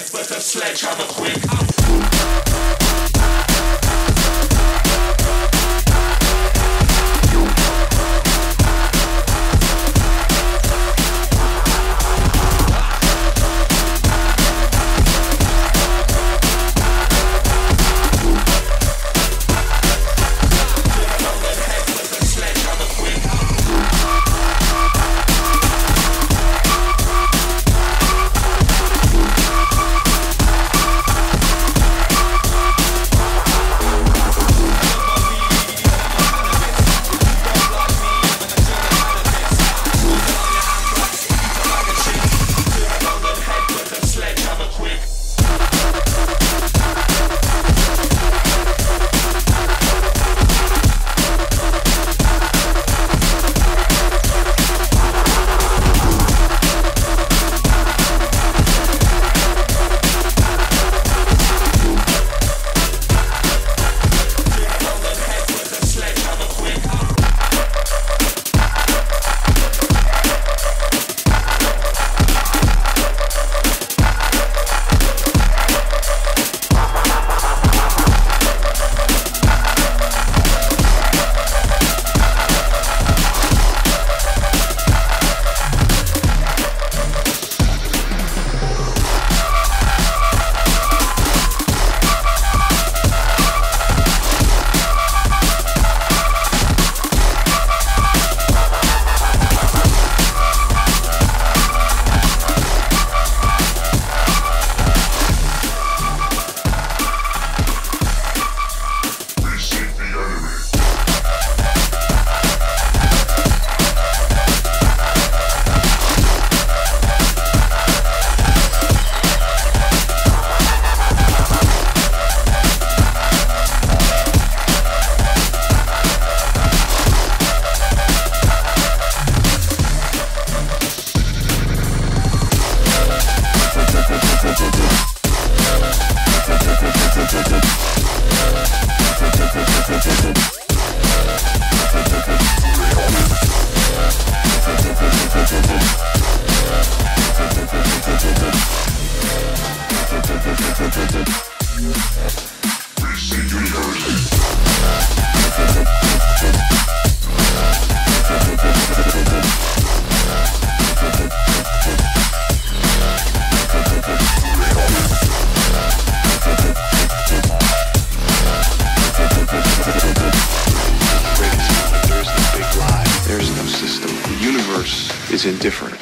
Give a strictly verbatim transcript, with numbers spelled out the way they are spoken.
death with a sledgehammer quick. Is indifferent.